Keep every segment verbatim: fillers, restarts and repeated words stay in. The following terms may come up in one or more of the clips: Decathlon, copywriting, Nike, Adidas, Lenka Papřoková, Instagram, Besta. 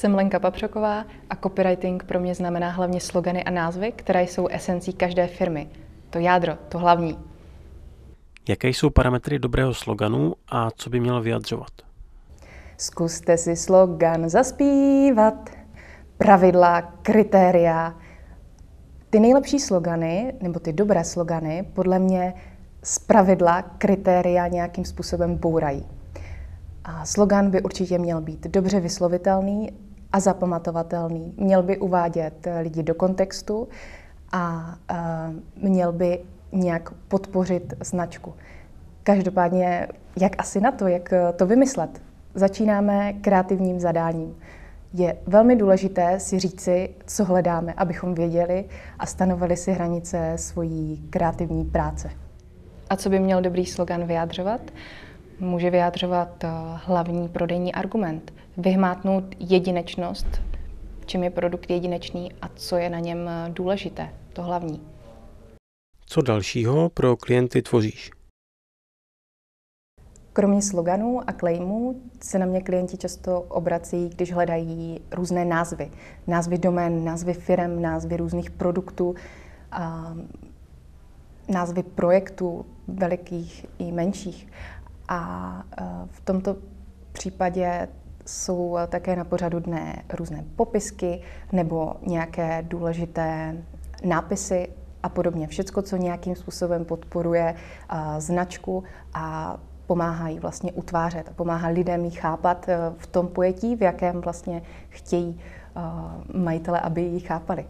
Jsem Lenka Papřoková a copywriting pro mě znamená hlavně slogany a názvy, které jsou esencí každé firmy. To jádro, to hlavní. Jaké jsou parametry dobrého sloganu a co by mělo vyjadřovat? Zkuste si slogan zaspívat. Pravidla, kritéria. Ty nejlepší slogany, nebo ty dobré slogany, podle mě z pravidla kritéria nějakým způsobem bourají. A slogan by určitě měl být dobře vyslovitelný a zapamatovatelný. Měl by uvádět lidi do kontextu a, a měl by nějak podpořit značku. Každopádně, jak asi na to, jak to vymyslet? Začínáme kreativním zadáním. Je velmi důležité si říci, co hledáme, abychom věděli a stanovili si hranice svojí kreativní práce. A co by měl dobrý slogan vyjadřovat? Může vyjadřovat hlavní prodejní argument. Vyhmátnout jedinečnost, čím je produkt jedinečný a co je na něm důležité, to hlavní. Co dalšího pro klienty tvoříš? Kromě sloganů a claimů se na mě klienti často obrací, když hledají různé názvy. Názvy domén, názvy firem, názvy různých produktů, a názvy projektů, velikých i menších. A v tomto případě jsou také na pořadu dne různé popisky nebo nějaké důležité nápisy a podobně. Všecko, co nějakým způsobem podporuje značku a pomáhají vlastně utvářet a pomáhá lidem ji chápat v tom pojetí, v jakém vlastně chtějí majitele, aby ji chápali.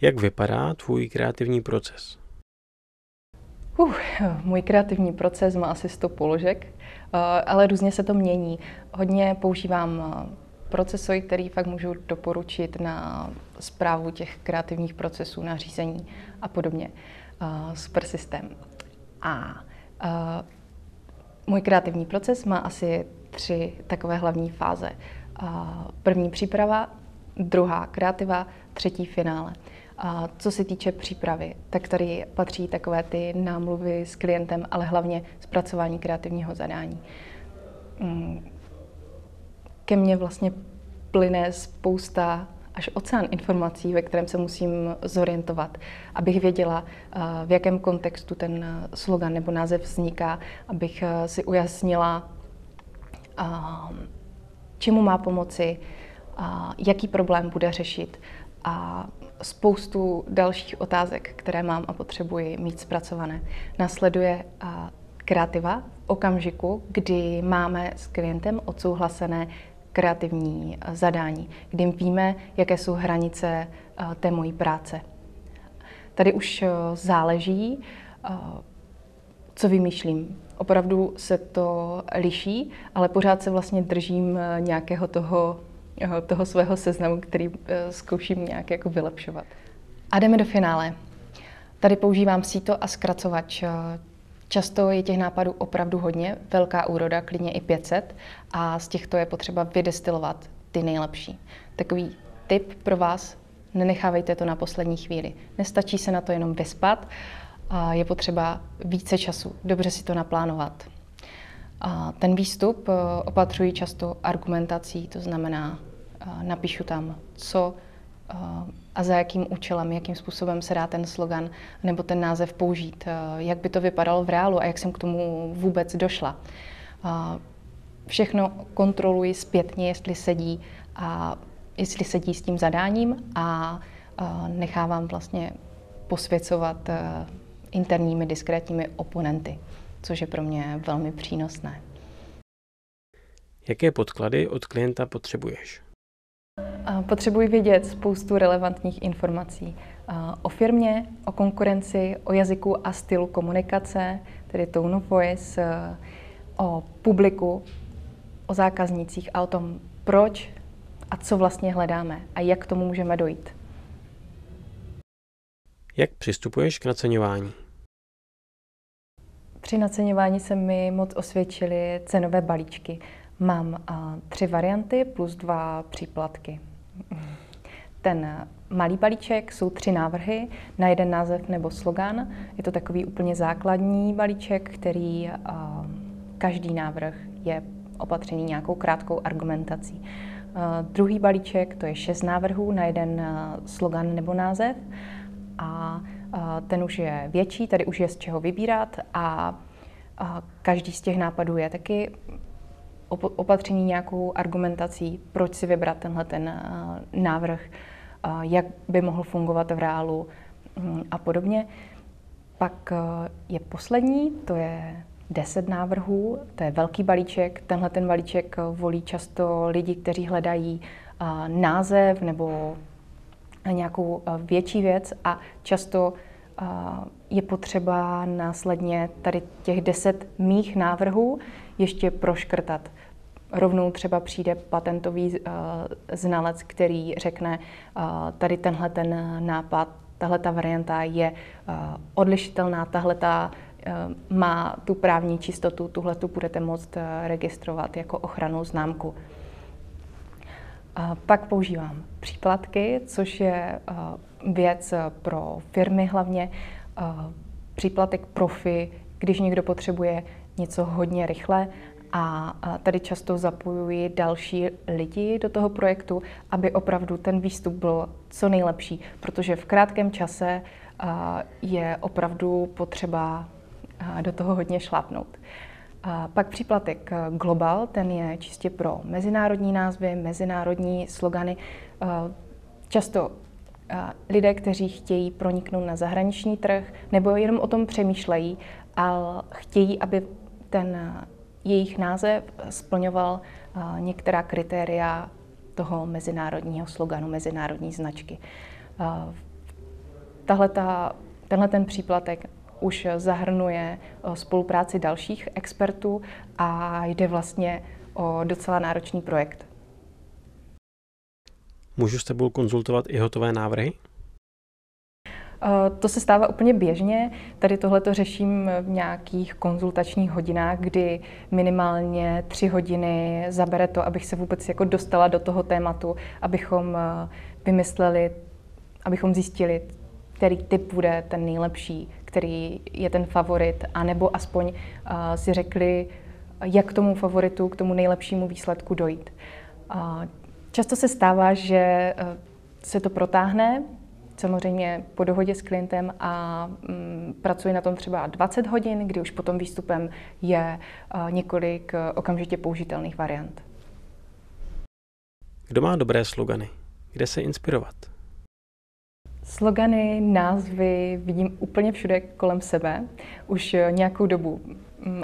Jak vypadá tvůj kreativní proces? Uh, můj kreativní proces má asi sto položek, ale různě se to mění. Hodně používám procesory, který fakt můžu doporučit na správu těch kreativních procesů, na řízení a podobně. Super systém. A uh, můj kreativní proces má asi tři takové hlavní fáze. Uh, první příprava, druhá kreativa, třetí finále. Uh, co se týče přípravy, tak tady patří takové ty námluvy s klientem, ale hlavně zpracování kreativního zadání. Mm, ke mně vlastně plyne spousta až oceán informací, ve kterém se musím zorientovat, abych věděla, v jakém kontextu ten slogan nebo název vzniká, abych si ujasnila, čemu má pomoci, jaký problém bude řešit a spoustu dalších otázek, které mám a potřebuji mít zpracované. Následuje kreativa v okamžiku, kdy máme s klientem odsouhlasené kreativní zadání, kdy víme, jaké jsou hranice té mojí práce. Tady už záleží, co vymýšlím. Opravdu se to liší, ale pořád se vlastně držím nějakého toho, toho svého seznamu, který zkouším nějak jako vylepšovat. A jdeme do finále. Tady používám síto a zkracovač. Často je těch nápadů opravdu hodně, velká úroda, klidně i pět set, a z těchto je potřeba vydestilovat ty nejlepší. Takový tip pro vás, nenechávejte to na poslední chvíli. Nestačí se na to jenom vyspat, je potřeba více času, dobře si to naplánovat. Ten výstup opatřuji často argumentací, to znamená, napíšu tam, co a za jakým účelem, jakým způsobem se dá ten slogan nebo ten název použít, jak by to vypadalo v reálu a jak jsem k tomu vůbec došla. Všechno kontroluji zpětně, jestli sedí, a jestli sedí s tím zadáním, a nechávám vlastně posvěcovat interními diskrétními oponenty, což je pro mě velmi přínosné. Jaké podklady od klienta potřebuješ? Potřebuji vědět spoustu relevantních informací o firmě, o konkurenci, o jazyku a stylu komunikace, tedy tone of voice, o publiku, o zákaznících a o tom, proč a co vlastně hledáme a jak k tomu můžeme dojít. Jak přistupuješ k naceňování? Při naceňování se mi moc osvědčily cenové balíčky. Mám tři varianty plus dva příplatky. Ten malý balíček jsou tři návrhy na jeden název nebo slogan. Je to takový úplně základní balíček, který každý návrh je opatření nějakou krátkou argumentací. Uh, druhý balíček, to je šest návrhů na jeden uh, slogan nebo název a uh, ten už je větší, tady už je z čeho vybírat a uh, každý z těch nápadů je taky op- opatření nějakou argumentací, proč si vybrat tenhle ten uh, návrh, uh, jak by mohl fungovat v reálu um, a podobně. Pak uh, je poslední, to je deset návrhů, to je velký balíček. Tenhle ten balíček volí často lidi, kteří hledají uh, název nebo nějakou uh, větší věc a často uh, je potřeba následně tady těch deset mých návrhů ještě proškrtat. Rovnou třeba přijde patentový uh, znalec, který řekne, uh, tady tenhle ten nápad, tahle ta varianta je uh, odlišitelná, tahle ta má tu právní čistotu, tuhle tu budete moct registrovat jako ochrannou známku. Pak používám příplatky, což je věc pro firmy hlavně. Příplatek profi, když někdo potřebuje něco hodně rychle a tady často zapojuji další lidi do toho projektu, aby opravdu ten výstup byl co nejlepší, protože v krátkém čase je opravdu potřeba do toho hodně šlápnout. A pak příplatek Global, ten je čistě pro mezinárodní názvy, mezinárodní slogany. Často lidé, kteří chtějí proniknout na zahraniční trh, nebo jenom o tom přemýšlejí, ale chtějí, aby ten jejich název splňoval některá kritéria toho mezinárodního sloganu, mezinárodní značky. Tahle ta, tenhle ten příplatek už zahrnuje spolupráci dalších expertů a jde vlastně o docela náročný projekt. Můžu s tebou konzultovat i hotové návrhy? To se stává úplně běžně. Tady tohleto řeším v nějakých konzultačních hodinách, kdy minimálně tři hodiny zabere to, abych se vůbec jako dostala do toho tématu, abychom vymysleli, abychom zjistili, který typ bude ten nejlepší, který je ten favorit, anebo aspoň uh, si řekli, jak k tomu favoritu, k tomu nejlepšímu výsledku dojít. Uh, často se stává, že uh, se to protáhne, samozřejmě po dohodě s klientem a um, pracuji na tom třeba dvacet hodin, kdy už potom výstupem je uh, několik uh, okamžitě použitelných variant. Kdo má dobré slogany? Kde se inspirovat? Slogany, názvy vidím úplně všude kolem sebe, už nějakou dobu.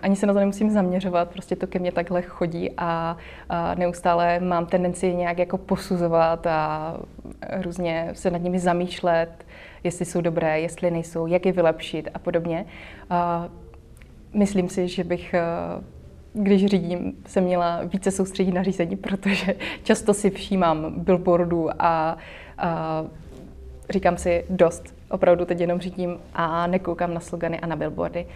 Ani se na to nemusím zaměřovat, prostě to ke mně takhle chodí a, a neustále mám tendenci nějak jako posuzovat a různě se nad nimi zamýšlet, jestli jsou dobré, jestli nejsou, jak je vylepšit a podobně. A myslím si, že bych, když řídím, se měla více soustředit na řízení, protože často si všímám billboardů a, a říkám si dost, opravdu teď jenom řídím a nekoukám na slogany a na billboardy.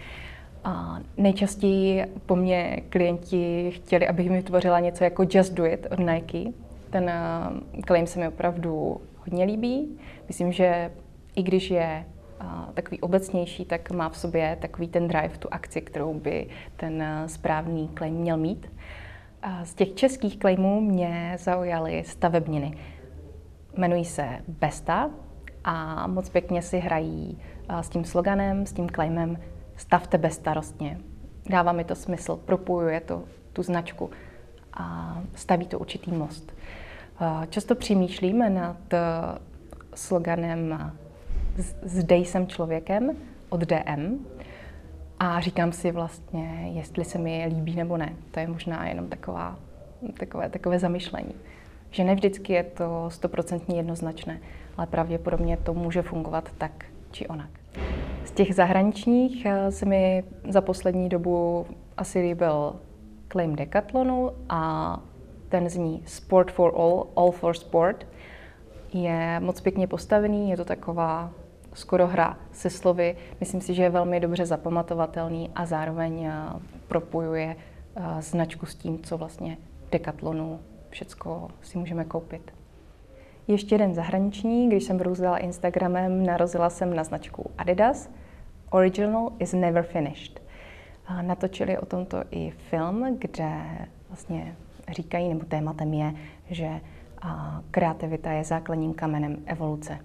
A nejčastěji po mně klienti chtěli, abych mi vytvořila něco jako Just Do It od Nike. Ten claim se mi opravdu hodně líbí. Myslím, že i když je takový obecnější, tak má v sobě takový ten drive, tu akci, kterou by ten správný claim měl mít. A z těch českých claimů mě zaujaly stavebniny. Jmenují se Besta a moc pěkně si hrají s tím sloganem, s tím claimem Stavte bezstarostně. Dává mi to smysl, propojuje to tu značku a staví to určitý most. Často přemýšlíme nad sloganem Zde jsem člověkem od D M a říkám si vlastně, jestli se mi líbí nebo ne. To je možná jenom taková, takové, takové zamyšlení. Že ne vždycky je to stoprocentně jednoznačné, ale pravděpodobně to může fungovat tak či onak. Z těch zahraničních se mi za poslední dobu asi líbil claim Decathlonu a ten zní Sport for all, all for sport. Je moc pěkně postavený, je to taková skoro hra se slovy. Myslím si, že je velmi dobře zapamatovatelný a zároveň propojuje značku s tím, co vlastně Decathlonu všecko si můžeme koupit. Ještě jeden zahraniční, když jsem brouzdala Instagramem, narazila jsem na značku Adidas. Original is never finished. Natočili o tomto i film, kde vlastně říkají, nebo tématem je, že kreativita je základním kamenem evoluce.